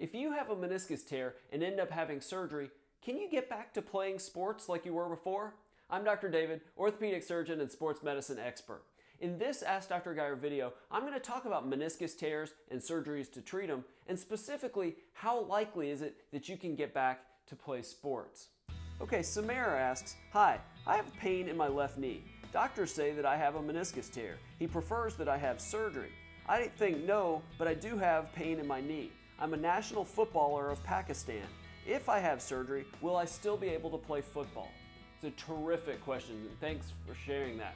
If you have a meniscus tear and end up having surgery, can you get back to playing sports like you were before? I'm Dr. David, orthopedic surgeon and sports medicine expert. In this Ask Dr. Geier video, I'm going to talk about meniscus tears and surgeries to treat them, and specifically, how likely is it that you can get back to play sports? Okay, Samara asks, "Hi, I have pain in my left knee. Doctors say that I have a meniscus tear. He prefers that I have surgery. I think no, but I do have pain in my knee. I'm a national footballer of Pakistan. If I have surgery, will I still be able to play football?" It's a terrific question, and thanks for sharing that.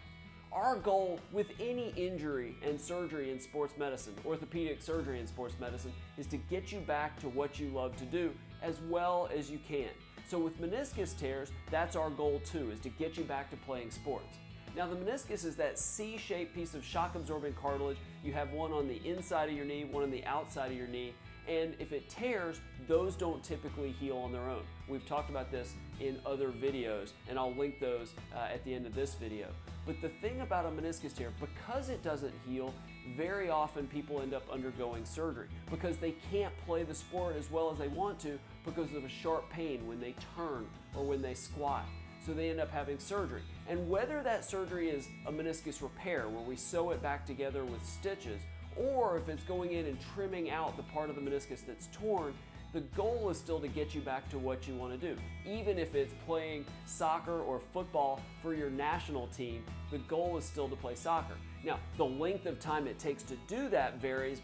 Our goal with any injury and surgery in sports medicine, orthopedic surgery in sports medicine, is to get you back to what you love to do as well as you can. So with meniscus tears, that's our goal too, is to get you back to playing sports. Now the meniscus is that C-shaped piece of shock-absorbing cartilage. You have one on the inside of your knee, one on the outside of your knee, and if it tears, those don't typically heal on their own. We've talked about this in other videos, and I'll link those at the end of this video. But the thing about a meniscus tear, because it doesn't heal, very often people end up undergoing surgery because they can't play the sport as well as they want to because of a sharp pain when they turn or when they squat. So they end up having surgery. And whether that surgery is a meniscus repair, where we sew it back together with stitches, or if it's going in and trimming out the part of the meniscus that's torn, the goal is still to get you back to what you want to do. Even if it's playing soccer or football for your national team, the goal is still to play soccer. Now, the length of time it takes to do that varies,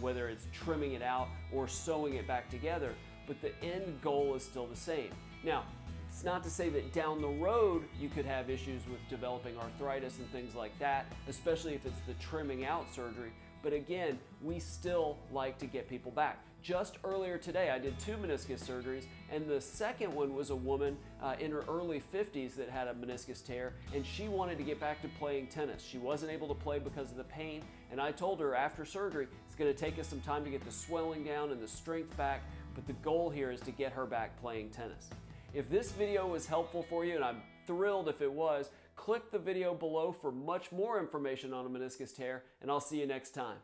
whether it's trimming it out or sewing it back together, but the end goal is still the same. Now, it's not to say that down the road you could have issues with developing arthritis and things like that, especially if it's the trimming out surgery, but again, we still like to get people back. Just earlier today, I did 2 meniscus surgeries, and the second one was a woman in her early 50s that had a meniscus tear, and she wanted to get back to playing tennis. She wasn't able to play because of the pain, and I told her after surgery, it's going to take us some time to get the swelling down and the strength back, but the goal here is to get her back playing tennis. If this video was helpful for you, and I'm thrilled if it was, click the video below for much more information on a meniscus tear, and I'll see you next time.